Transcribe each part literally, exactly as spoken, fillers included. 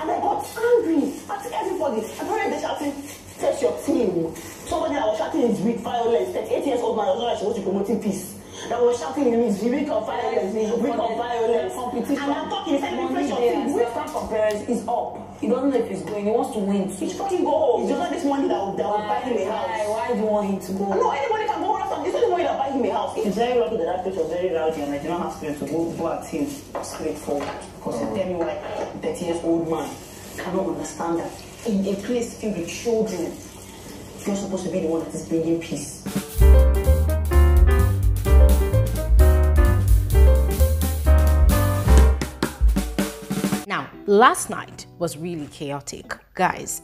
and I got angry at everybody. Apparently they shouting, test your team. Somebody I was shouting is with violence. That eight years old man was not supposed to be promoting peace. That was shouting in his week of violence, week of violence, competition. And I'm talking, it's like refresh your team. The time for Perez is up. He doesn't know if he's going, he wants to win. He should fucking go home. It's just not this money that will buy him a house. Why do you want him to go? No, anybody can go home. It's not the money that buy him a house. It's very lucky that that place was very rowdy and I did not have spirit to go go at him straight forward. Because you tell me why a thirty years old man cannot understand that. In a place filled with children, you're supposed to be the one that is bringing peace. Now, last night was really chaotic, guys.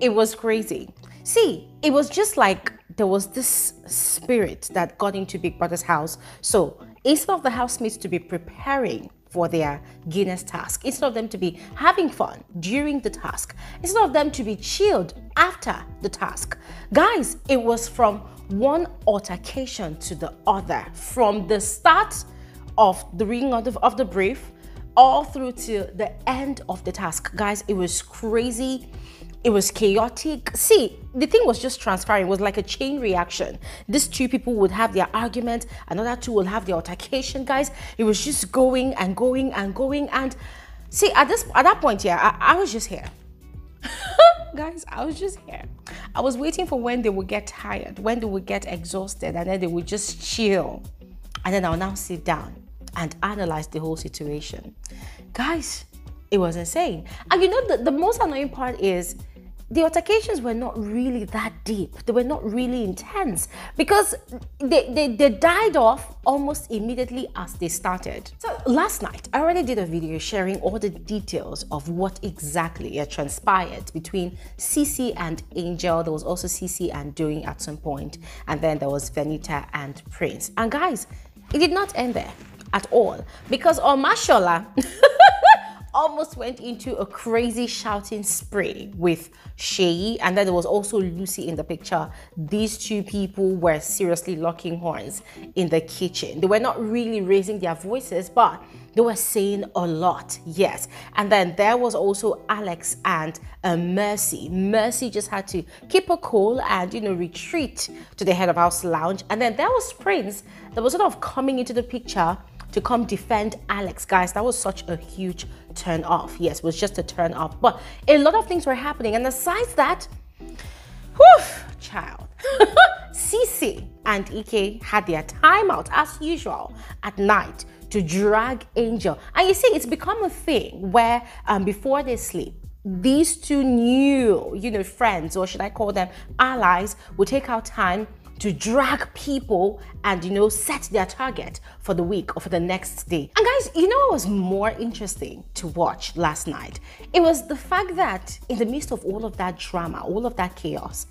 It was crazy. See, it was just like there was this spirit that got into Big Brother's house. So instead of the housemates to be preparing for their Guinness task, instead of them to be having fun during the task, instead of them to be chilled after the task, guys, it was from one altercation to the other, from the start of the reading of the, of the brief all through to the end of the task. Guys, it was crazy. It was chaotic. See, the thing was just transferring. It was like a chain reaction. These two people would have their argument. Another two will have their altercation, guys. It was just going and going and going. And see, at this at that point, yeah, I, I was just here. Guys, I was just here. I was waiting for when they would get tired, when they would get exhausted, and then they would just chill. And then I'll now sit down and analyze the whole situation. Guys, it was insane. And you know, the, the most annoying part is the altercations were not really that deep. They were not really intense because they, they, they died off almost immediately as they started. So last night, I already did a video sharing all the details of what exactly transpired between CEECEE and Angel. There was also CEECEE and DOYIN at some point. And then there was VENITA and Prince. And guys, it did not end there at all, because Omashola almost went into a crazy shouting spree with Sheyi, and then there was also Lucy in the picture. These two people were seriously locking horns in the kitchen. They were not really raising their voices, but they were saying a lot, yes. And then there was also ALEX and uh, MERCY. MERCY just had to keep her cool and, you know, retreat to the head of house lounge. And then there was Prince that was sort of coming into the picture to come defend ALEX. Guys, that was such a huge turn off. Yes, it was just a turn off, but a lot of things were happening. And besides that, whew, child. CEECEE and Ike had their time out as usual at night to drag Angel. And you see, it's become a thing where um, before they sleep, these two new, you know, friends, or should I call them allies, will take out time to drag people and, you know, set their target for the week or for the next day. And guys, you know what was more interesting to watch last night? It was the fact that in the midst of all of that drama, all of that chaos,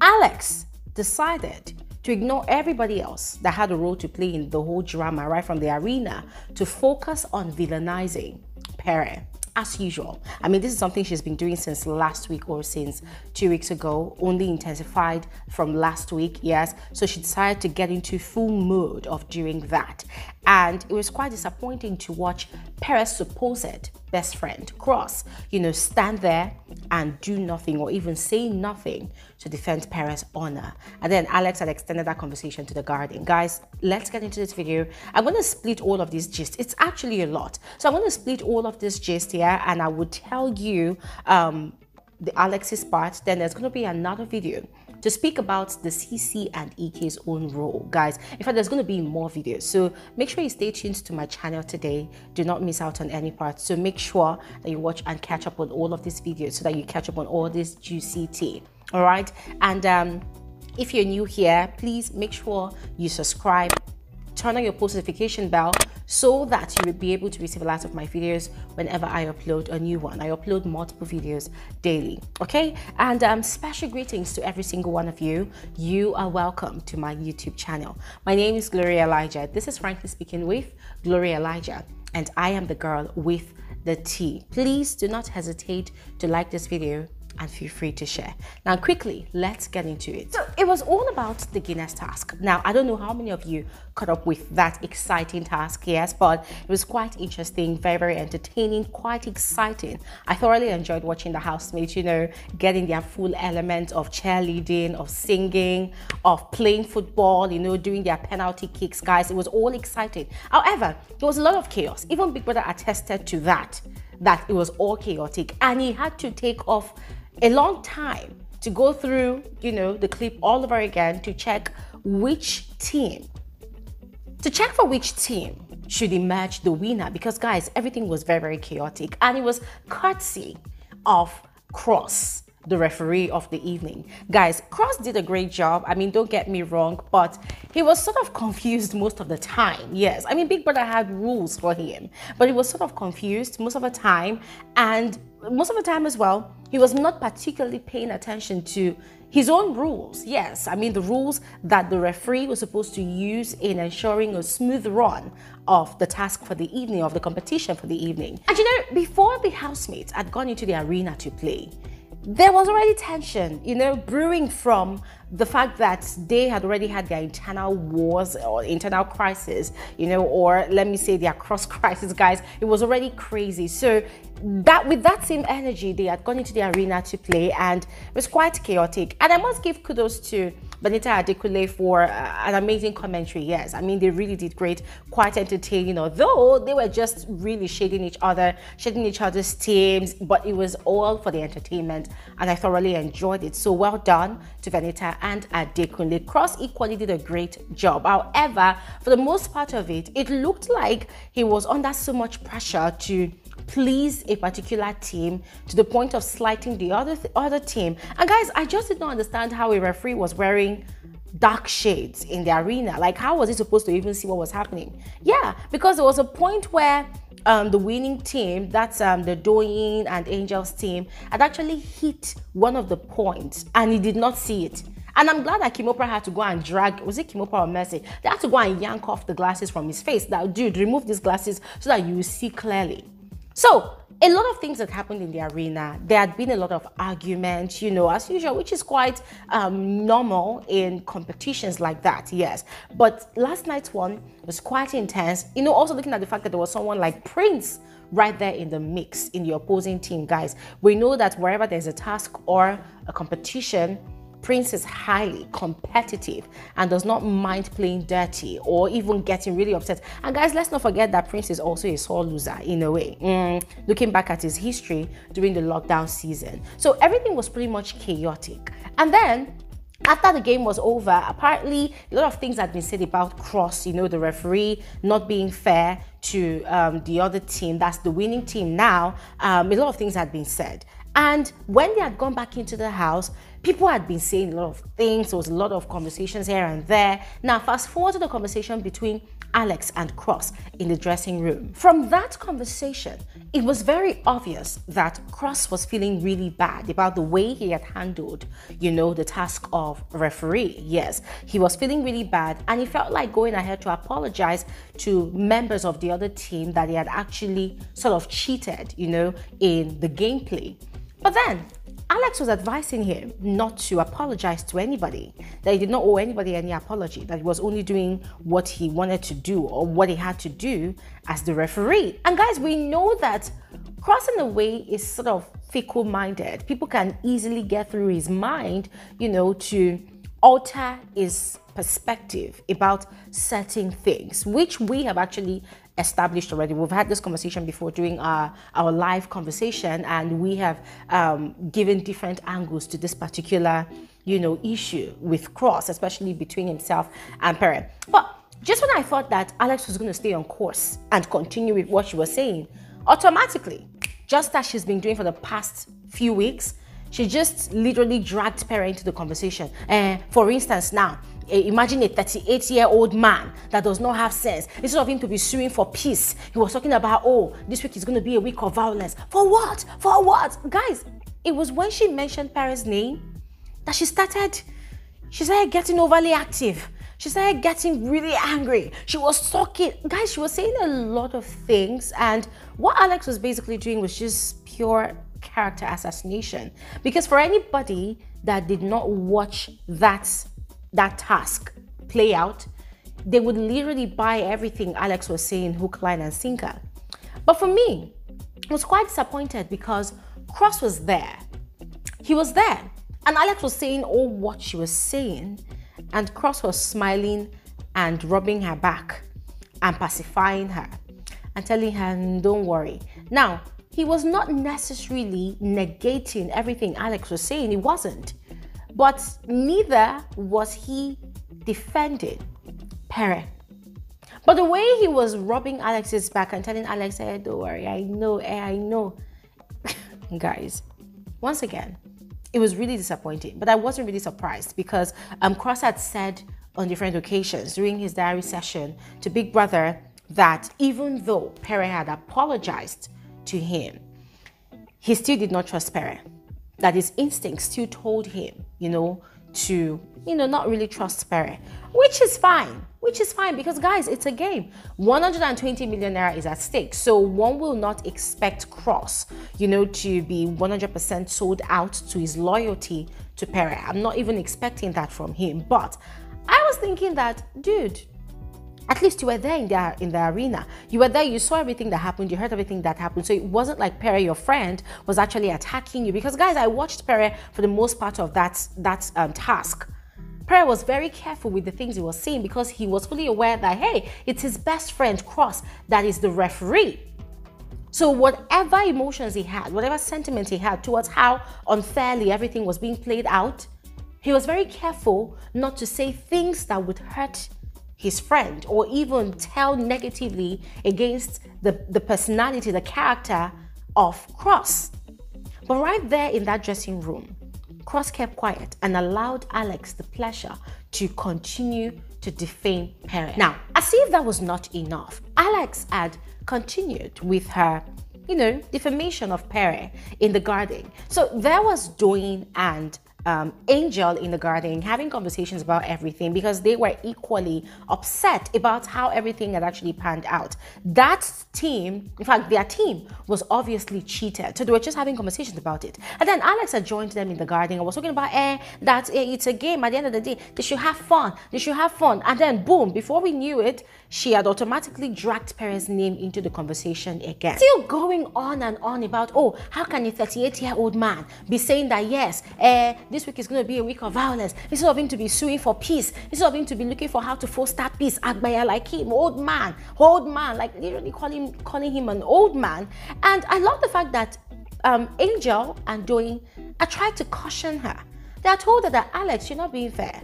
ALEX decided to ignore everybody else that had a role to play in the whole drama, right from the arena, to focus on villainizing PERE. As usual. I mean, this is something she's been doing since last week or since two weeks ago, only intensified from last week, yes. So she decided to get into full mode of doing that. And it was quite disappointing to watch PERE's supposed best friend, CROSS, you know, stand there and do nothing or even say nothing to defend PERE's honor. And then ALEX had extended that conversation to the garden. Guys, let's get into this video. I'm going to split all of these gist. It's actually a lot. So I'm going to split all of this gist here, and I would tell you um, the ALEX's part. Then there's going to be another video to speak about the CEECEE and Ike's own role, guys. In fact, there's going to be more videos, so make sure you stay tuned to my channel today. Do not miss out on any part, so make sure that you watch and catch up on all of these videos so that you catch up on all this juicy tea, all right? And um, if you're new here, please make sure you subscribe, turn on your post notification bell so that you will be able to receive a lot of my videos whenever I upload a new one. I upload multiple videos daily, okay? And um, special greetings to every single one of you. You are welcome to my YouTube channel. My name is Glory Elijah. This is Frankly Speaking with Glory Elijah, and I am the girl with the T. Please do not hesitate to like this video, and feel free to share. Now quickly, let's get into it. So it was all about the Guinness task. Now, I don't know how many of you caught up with that exciting task, yes, but it was quite interesting, very, very entertaining, quite exciting. I thoroughly enjoyed watching the housemates, you know, getting their full element of cheerleading, of singing, of playing football, you know, doing their penalty kicks, guys. It was all exciting. However, there was a lot of chaos. Even Big Brother attested to that, that it was all chaotic, and he had to take off a long time to go through, you know, the clip all over again to check which team, to check for which team should emerge the winner, because guys, everything was very, very chaotic, and it was courtesy of CROSS, the referee of the evening. Guys, CROSS did a great job. I mean, don't get me wrong, but he was sort of confused most of the time. Yes, I mean, Big Brother had rules for him, but he was sort of confused most of the time, and most of the time as well, he was not particularly paying attention to his own rules. Yes, I mean, the rules that the referee was supposed to use in ensuring a smooth run of the task for the evening, of the competition for the evening. And you know, before the housemates had gone into the arena to play, there was already tension, you know, brewing from the fact that they had already had their internal wars or internal crisis, you know, or let me say their cross crisis, guys. It was already crazy. So that with that same energy, they had gone into the arena to play, and it was quite chaotic. And I must give kudos to VENITA ADEKUNLE for uh, an amazing commentary. Yes, I mean, they really did great, quite entertaining, although they were just really shading each other, shading each other's teams, but it was all for the entertainment, and I thoroughly enjoyed it. So well done to VENITA and ADEKUNLE. CROSS equally did a great job. However, for the most part of it, it looked like he was under so much pressure to please a particular team to the point of slighting the other th other team. And guys, I just did not understand how a referee was wearing dark shades in the arena. Like, how was he supposed to even see what was happening? Yeah, because there was a point where um, the winning team, that's um, the DOYIN and ANGEL's team, had actually hit one of the points, and he did not see it. And I'm glad that Kimopra had to go and drag, was it Kimopra or Mercy? They had to go and yank off the glasses from his face. That, dude, remove these glasses so that you will see clearly. So a lot of things that happened in the arena. There had been a lot of argument, you know, as usual, which is quite um, normal in competitions like that, yes. But last night's one was quite intense. You know, also looking at the fact that there was someone like Prince right there in the mix in the opposing team, guys. We know that wherever there's a task or a competition, Prince is highly competitive and does not mind playing dirty or even getting really upset. And guys, let's not forget that Prince is also a sore loser in a way, mm, looking back at his history during the lockdown season. So everything was pretty much chaotic. And then after the game was over, apparently a lot of things had been said about CROSS, you know, the referee not being fair to um, the other team, that's the winning team now. Um, a lot of things had been said. And when they had gone back into the house, people had been saying a lot of things. There was a lot of conversations here and there. Now, fast forward to the conversation between ALEX and CROSS in the dressing room. From that conversation, it was very obvious that CROSS was feeling really bad about the way he had handled, you know, the task of referee. Yes, he was feeling really bad, and he felt like going ahead to apologize to members of the other team that he had actually sort of cheated, you know, in the gameplay. But then ALEX was advising him not to apologize to anybody, that he did not owe anybody any apology, that he was only doing what he wanted to do or what he had to do as the referee. And guys, we know that CROSS in a way is sort of fickle-minded. People can easily get through his mind, you know, to alter his perspective about certain things, which we have actually established already. We've had this conversation before during our, our live conversation, and we have um, given different angles to this particular, you know, issue with CROSS, especially between himself and PERE. But just when I thought that ALEX was going to stay on course and continue with what she was saying, automatically, just as she's been doing for the past few weeks, she just literally dragged PERE into the conversation. Uh, for instance, now, imagine a thirty-eight-year-old man that does not have sense. Instead of him to be suing for peace, he was talking about, oh, this week is going to be a week of violence. For what? For what? Guys, it was when she mentioned PERE's name that she started, she started getting overly active. She started getting really angry. She was talking, guys, she was saying a lot of things. And what ALEX was basically doing was just pure character assassination. Because for anybody that did not watch that, that task play out, they would literally buy everything Alex was saying, hook, line, and sinker. But for me, I was quite disappointed because Cross was there. He was there. And Alex was saying all what she was saying, and Cross was smiling and rubbing her back and pacifying her and telling her, don't worry. Now, he was not necessarily negating everything Alex was saying. He wasn't. But neither was he defending PERE. But the way he was rubbing Alex's back and telling Alex, hey, don't worry, I know, hey, I know. Guys, once again, it was really disappointing. But I wasn't really surprised because um, Cross had said on different occasions during his diary session to Big Brother that even though PERE had apologized to him, he still did not trust PERE. That his instinct still told him, you know, to, you know, not really trust PERE, which is fine, which is fine because guys, it's a game. one hundred twenty million naira is at stake, so one will not expect Cross, you know, to be one hundred percent sold out to his loyalty to PERE. I'm not even expecting that from him, but I was thinking that, dude, at least you were there in the, in the arena. You were there, you saw everything that happened, you heard everything that happened. So it wasn't like PERE, your friend, was actually attacking you. Because guys, I watched PERE for the most part of that, that um, task. PERE was very careful with the things he was saying because he was fully aware that, hey, it's his best friend, Cross, that is the referee. So whatever emotions he had, whatever sentiment he had towards how unfairly everything was being played out, he was very careful not to say things that would hurt his friend or even tell negatively against the, the personality, the character of Cross. But right there in that dressing room, Cross kept quiet and allowed Alex the pleasure to continue to defame PERE. Now, as if that was not enough, Alex had continued with her, you know, defamation of PERE in the garden. So there was DOYIN and Um, Angel in the garden having conversations about everything because they were equally upset about how everything had actually panned out. That team, in fact, their team was obviously cheated. So they were just having conversations about it. And then Alex had joined them in the garden and was talking about eh, that eh, it's a game. At the end of the day, they should have fun. They should have fun. And then boom, before we knew it, she had automatically dragged PERE's name into the conversation again. Still going on and on about, oh, how can a thirty-eight-year-old man be saying that yes, eh, this week is going to be a week of violence. Instead of him to be suing for peace, instead of him to be looking for how to force that peace, Agbaya like him, old man, old man, like literally calling, calling him an old man. And I love the fact that um, Angel and DOYIN are trying to caution her. They are told her that, Alex, you're not being fair.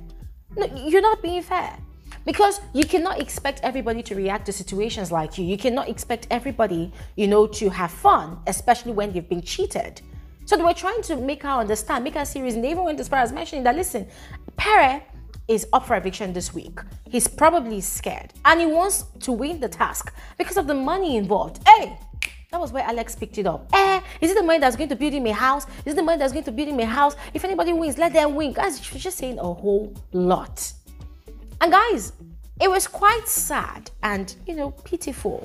No, you're not being fair. Because you cannot expect everybody to react to situations like you. You cannot expect everybody, you know, to have fun, especially when they've been cheated. So they were trying to make her understand, make her serious, and they even went as far as mentioning that, listen, PERE is up for eviction this week. He's probably scared, and he wants to win the task because of the money involved. Hey, that was where Alex picked it up. Eh, is it the money that's going to build him a house? Is it the money that's going to build him a house? If anybody wins, let them win. Guys, she's just saying a whole lot. And guys, it was quite sad and, you know, pitiful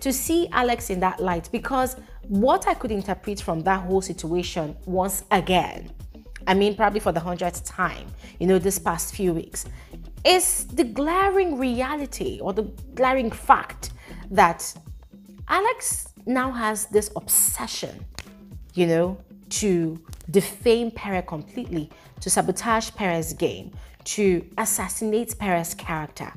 to see Alex in that light because what I could interpret from that whole situation once again, I mean probably for the hundredth time, you know, this past few weeks, is the glaring reality or the glaring fact that Alex now has this obsession, you know, to defame PERE completely, to sabotage PERE's game, to assassinate PERE's character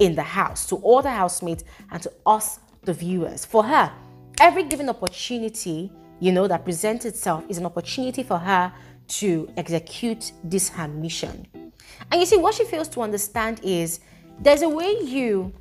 in the house, to all the housemates and to us, the viewers. For her, every given opportunity, you know, that presents itself is an opportunity for her to execute this her mission. And you see, what she fails to understand is there's a way you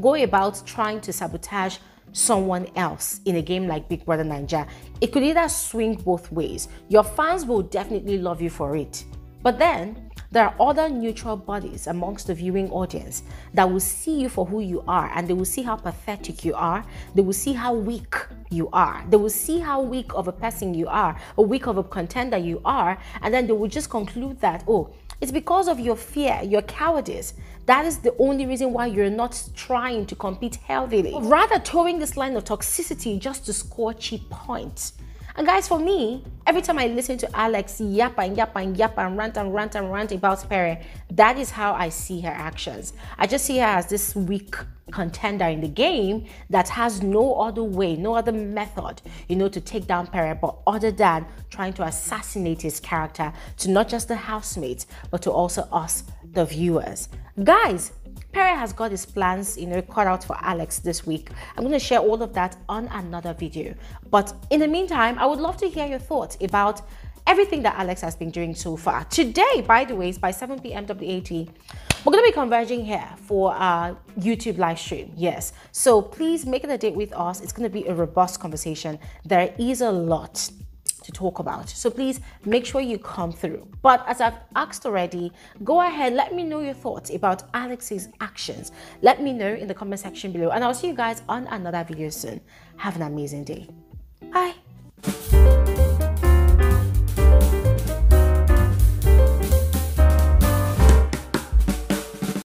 go about trying to sabotage someone else in a game like Big Brother Naija. It could either swing both ways. Your fans will definitely love you for it. But then there are other neutral bodies amongst the viewing audience that will see you for who you are, and they will see how pathetic you are. They will see how weak you are. They will see how weak of a person you are, or weak of a contender you are, and then they will just conclude that, oh, it's because of your fear, your cowardice. That is the only reason why you're not trying to compete healthily. Rather, towing this line of toxicity just to score cheap points. And guys, for me, every time I listen to Alex yap and yap and yap and rant and rant and rant about Pere, that is how I see her actions. I just see her as this weak contender in the game that has no other way, no other method, you know, to take down Pere, but other than trying to assassinate his character to not just the housemates, but to also us, the viewers. Guys, Pere has got his plans, you know, cut out for Alex this week. I'm going to share all of that on another video. But in the meantime, I would love to hear your thoughts about everything that Alex has been doing so far. Today, by the way, is by seven p m W A T. We're going to be converging here for our YouTube live stream. Yes. So please make it a date with us. It's going to be a robust conversation. There is a lot to talk about, so please make sure you come through. But as I've asked already, go ahead, let me know your thoughts about Alex's actions. Let me know in the comment section below, and I'll see you guys on another video soon. Have an amazing day. Bye.